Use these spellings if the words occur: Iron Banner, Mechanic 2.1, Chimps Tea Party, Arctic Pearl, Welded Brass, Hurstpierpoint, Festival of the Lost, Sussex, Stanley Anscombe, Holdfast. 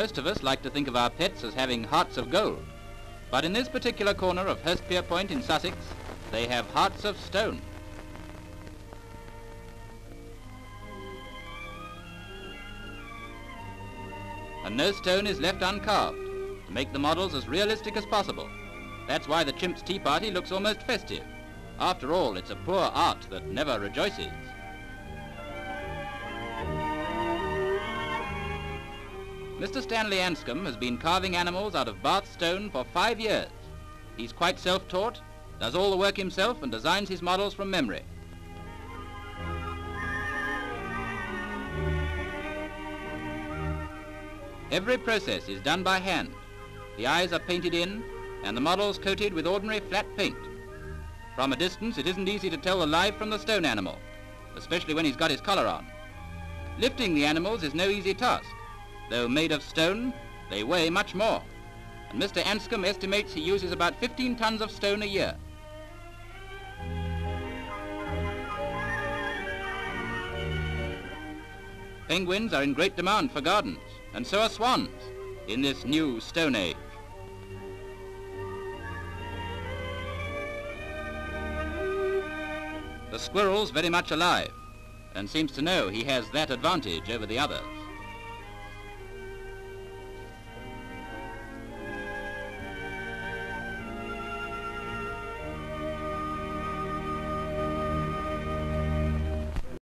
Most of us like to think of our pets as having hearts of gold, but in this particular corner of Hurstpierpoint in Sussex, they have hearts of stone. And no stone is left uncarved, to make the models as realistic as possible. That's why the Chimps Tea Party looks almost festive. After all, it's a poor art that never rejoices. Mr. Stanley Anscombe has been carving animals out of Bath stone for 5 years. He's quite self-taught, does all the work himself and designs his models from memory. Every process is done by hand. The eyes are painted in and the models coated with ordinary flat paint. From a distance, it isn't easy to tell the live from the stone animal, especially when he's got his collar on. Lifting the animals is no easy task. Though made of stone, they weigh much more, and Mr. Anscombe estimates he uses about 15 tons of stone a year. Penguins are in great demand for gardens, and so are swans, in this new stone age. The squirrel's very much alive, and seems to know he has that advantage over the others.